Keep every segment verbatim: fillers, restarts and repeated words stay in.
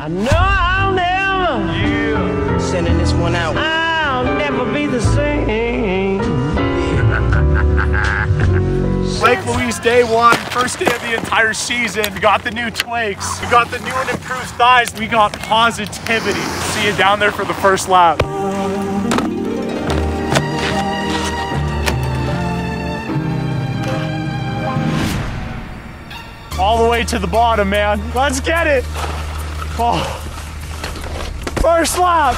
I know I'll never, yeah. Sending this one out. I'll never be the same. Lake Louise day one, first day of the entire season. We got the new Twinks. We got the new and improved thighs. We got positivity. See you down there for the first lap. All the way to the bottom, man. Let's get it. Oh. First lap.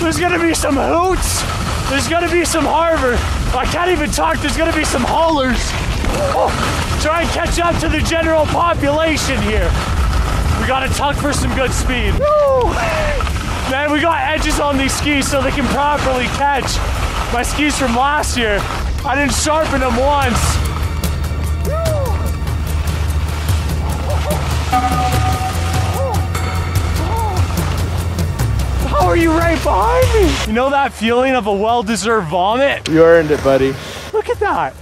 There's gonna be some hoots. There's gonna be some Harvard. I can't even talk. There's gonna be some haulers. Oh. Try and catch up to the general population here. We gotta tuck for some good speed. Woo. Man, we got edges on these skis so they can properly catch. My skis from last year, I didn't sharpen them once. How are you right behind me? You know that feeling of a well-deserved vomit? You earned it, buddy. Look at that.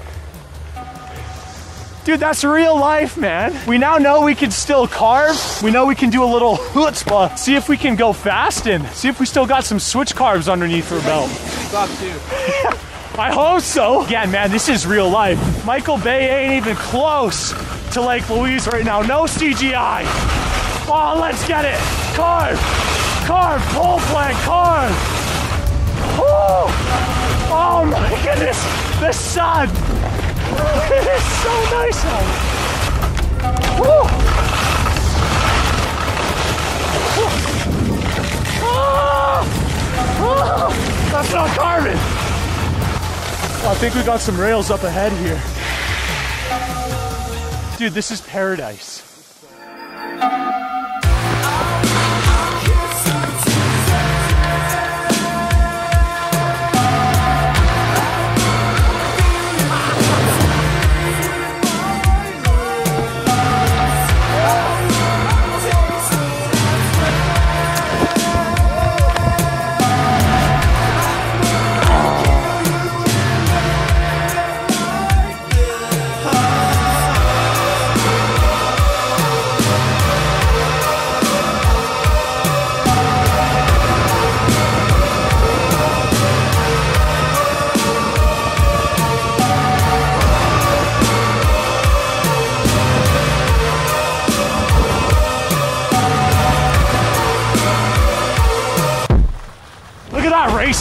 Dude, that's real life, man. We now know we can still carve. We know we can do a little chutzpah. See if we can go fasting. See if we still got some switch carves underneath our belt. Stop, dude. I hope so. Again, man, this is real life. Michael Bay ain't even close to Lake Louise right now. No C G I. Oh, let's get it. Carve, carve, pole plank, carve. Woo. Oh my goodness, the sun. It is so nice out. Woo. Oh. Oh. That's not carving. I think we got some rails up ahead here. Dude, this is paradise.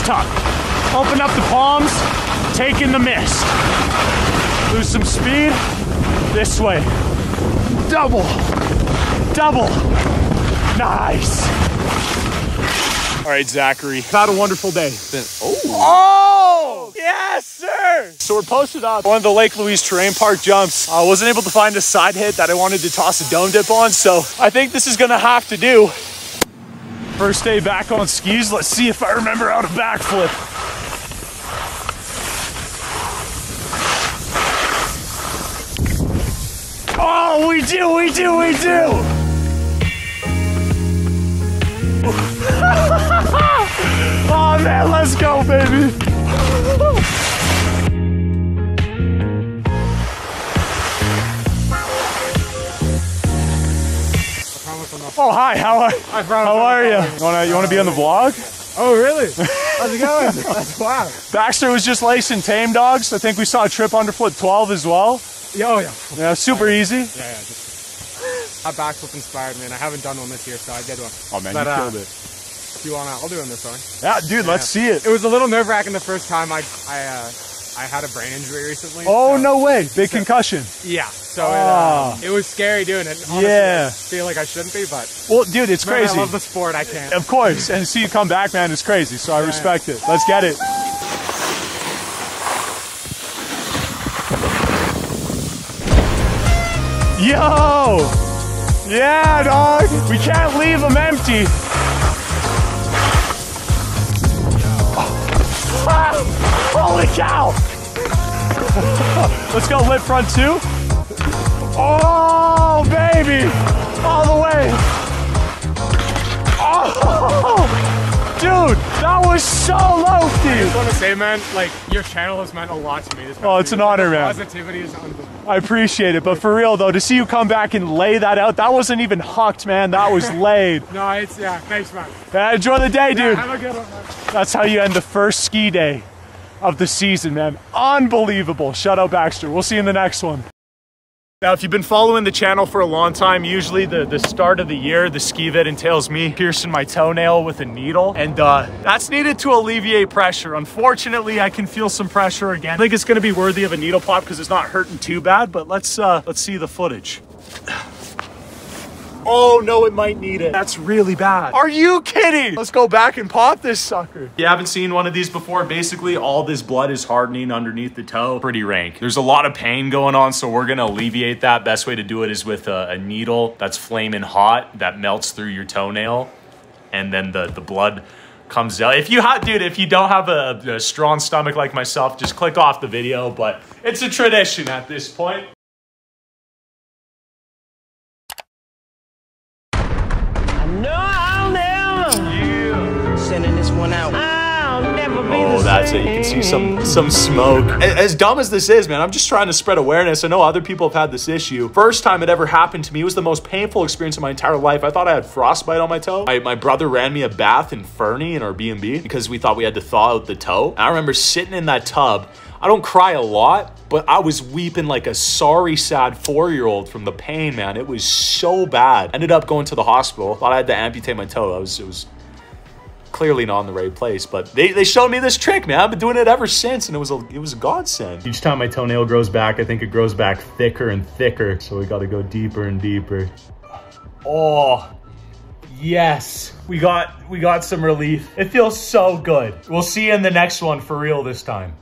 Tuck. Open up the palms, take in the mist. Lose some speed, this way. Double, double, nice. All right, Zachary, I've had a wonderful day. Been, oh. oh, yes, sir. So we're posted up one of the Lake Louise terrain park jumps. I wasn't able to find a side hit that I wanted to toss a dome dip on, so I think this is gonna have to do. First day back on skis. Let's see if I remember how to backflip. Oh, we do, we do, we do. Oh man, let's go, baby. Oh, hi, how are, hi, how are you? You wanna, you wanna be on the vlog? Oh, really? How's it going? That's wow. Baxter was just lacing tame dogs. I think we saw a trip under flip twelve as well. Yeah, oh, yeah. Yeah, super yeah. easy. Yeah, yeah. Just, that backflip inspired me, and I haven't done one this year, so I did one. Oh, man, but, you killed uh, it. If you wanna, I'll do one this one. Yeah, dude, yeah. Let's see it. It was a little nerve-wracking the first time I, I, uh, I had a brain injury recently. Oh, so. No way. Big so, concussion. Yeah. So oh. it, uh, it was scary doing it. Honestly, yeah. I feel like I shouldn't be, but. Well, dude, it's man, crazy. I love the sport. I can't. Of course. And to see you come back, man, it's crazy. So I yeah, respect yeah. it. Let's get it. Yo. Yeah, dog. We can't leave them empty. Ah, holy cow! Let's go lip front two. Oh baby! All the way! Oh! Dude, that was so low-key. I just want to say, man, like, your channel has meant a lot to me. This oh, it's an honor, man. Positivity is unbelievable. I appreciate it, but for real, though, to see you come back and lay that out, that wasn't even hucked, man. That was laid. No, it's, yeah, thanks, man. Yeah, enjoy the day, dude. Yeah, have a good one, man. That's how you end the first ski day of the season, man. Unbelievable. Shout out, Baxter. We'll see you in the next one. Now, if you've been following the channel for a long time, usually the, the start of the year, the ski vid entails me piercing my toenail with a needle, and uh, that's needed to alleviate pressure. Unfortunately, I can feel some pressure again. I think it's gonna be worthy of a needle pop because it's not hurting too bad, but let's, uh, let's see the footage. Oh no, it might need it. That's really bad. Are you kidding? Let's go back and pop this sucker. If you haven't seen one of these before, basically all this blood is hardening underneath the toe. Pretty rank. There's a lot of pain going on, so we're gonna alleviate that. Best way to do it is with a, a needle that's flaming hot that melts through your toenail, and then the, the blood comes out. If you have, dude, if you don't have a, a strong stomach like myself, just click off the video, but it's a tradition at this point. Oh, that's it. You can see some some smoke. As dumb as this is, man, I'm just trying to spread awareness. I know other people have had this issue. First time it ever happened to me, it was the most painful experience of my entire life. I thought I had frostbite on my toe. I, my brother ran me a bath in Fernie in our B and B because we thought we had to thaw out the toe. I remember sitting in that tub. I don't cry a lot, but I was weeping like a sorry, sad four-year-old from the pain, man. It was so bad. Ended up going to the hospital. Thought I had to amputate my toe. I was, it was... clearly not in the right place, but they, they showed me this trick, man. I've been doing it ever since, and it was a it was a godsend. Each time my toenail grows back, I think it grows back thicker and thicker, so we got to go deeper and deeper. Oh yes, we got we got some relief. It feels so good. We'll see you in the next one for real this time.